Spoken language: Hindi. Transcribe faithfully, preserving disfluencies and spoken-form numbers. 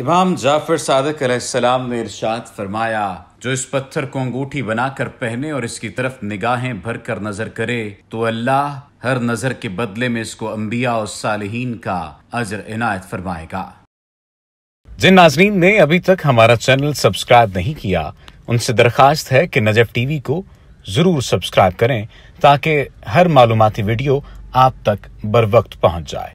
इमाम जाफर सादिक अलैहिस्सलाम ने इरशाद फरमाया, जो इस पत्थर को अंगूठी बनाकर पहने और इसकी तरफ निगाहें भर कर नजर करे तो अल्लाह हर नजर के बदले में इसको अंबिया और सालिहीन का अजर इनायत फरमाएगा। जिन नाजरीन ने अभी तक हमारा चैनल सब्सक्राइब नहीं किया, उनसे दरखास्त है कि नजफ टीवी को जरूर सब्सक्राइब करें ताकि हर मालूमाती वीडियो आप तक बर वक्त पहुंच जाए।